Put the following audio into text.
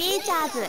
リーチャーズ。